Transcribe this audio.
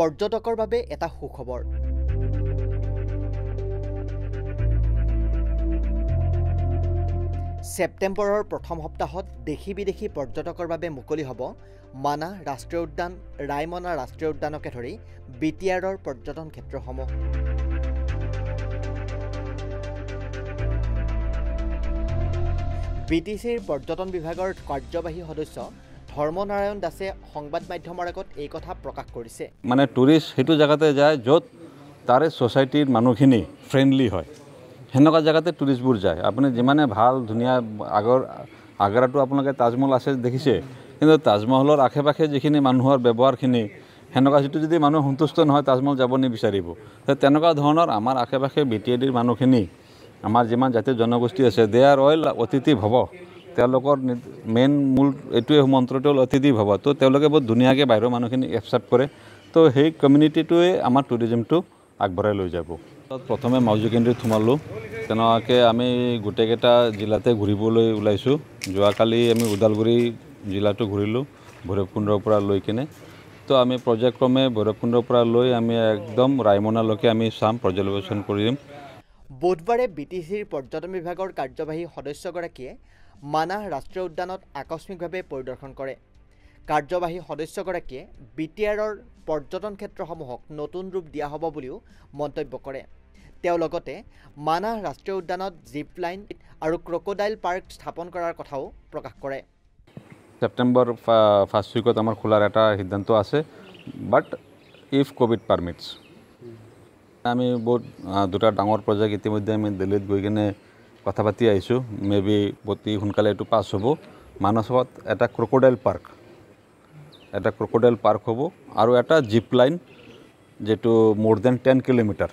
पर्यटकर বাবে এটা সুখবৰ। सेप्टेम्बरर प्रथम सप्ताहत देशी विदेशी पर्यटकर বাবে मुक्ति हब माना राष्ट्रीय उद्यान रायमना राष्ट्रीय उद्यानक धरी BTR पर्यटन क्षेत्रসমূह। BTCৰ पर्यटन विभागर कार्यवाही सदस्य धर्म नारायण दासे संवाद माध्यমৰ আগত এই কথা প্ৰকাশ কৰিছে। মানে টুৰিষ্ট সেইটো জাগাতে যায় যত তাৰে সোসাইটিৰ মানুহখিনি ফ্ৰেন্ডলি হয়, হেনকা জাগাতে টুৰিষ্টবোৰ যায়। আপুনি যিমানে ভাল ধুনিয়া আগৰ আগ্ৰাটো আপোনালোকে তাজমহল আছে দেখিছে, কিন্তু তাজমহলৰ আশে পাশে যিখিনি মানুহৰ ব্যৱহাৰখিনি হেনকা যিটো যদি মানুহ সন্তুষ্ট নহয় তাজমহল যাব নিবিচাৰিব। তেনেকুৱা ধৰণৰ আমাৰ আশে পাশে BTR মানুহখিনি आमार जिमान जातीय जनगोष्ठी आछे दे आर ऑल अतिथि भव, तेलोकर मेन मूल एटुए मंत्रटो अतिथि भव। तो तेलोके बहुत दुनियाके बाहिर मानुखिनि एक्सेप्ट करे, तो हेई कम्युनिटीटुए आमार टुरिज्मटु आगबढाइ লৈ যাব। प्रथमे माउजी केन्द्रित थुमालो, तेनके आमी गुटेकेटा जिल्लाते घुरिবলৈ उलाइछु। जोआकाली आमी उदालगुरि जिल्लाटु घुरिलो भैरवकुण्डर পৰা লৈ কিনে। तो आमी पर्यायक्रमे भैरवकुण्डर পৰা লৈ आमी एकदम रायमनाলৈকে आमी साम পৰ্যবেক্ষণ কৰিম। बुधवारे BTCৰ पर्यटन विभागर कार्यवाही सदस्यगराकिए माना राष्ट्रीय उद्यानत आकस्मिकभावे परिदर्शन करे। कार्यवाही सदस्यगराकिए BTRৰ पर्यटन क्षेत्रসমূहक नतुन रूप দিয়া হ'ব বুলিও মন্তব্য কৰে। তেওঁ লগতে माना राष्ट्रीय उद्यानत जिपलाइन और क्रोकोडाइल पार्क स्थापन करार কথাও प्रकाश करे। सेप्टेम्बर फार्स्ट उइकत आमार খোলাৰ এটা সিদ্ধান্ত আছে, বাট ইফ কোভিড পারমিটস। आमी बहुत दुटा डांगर प्रोजेक्ट इतिमध्ये आमी दिल्लीत गई किने कथा पाती आइसो, मे बी बहुत ही सोनकाले एटू पास हबो। मानसत एटा क्रोकोडाइल पार्क हबो और एटा जिपलाइन जेटू मोर देन 10 किलोमीटर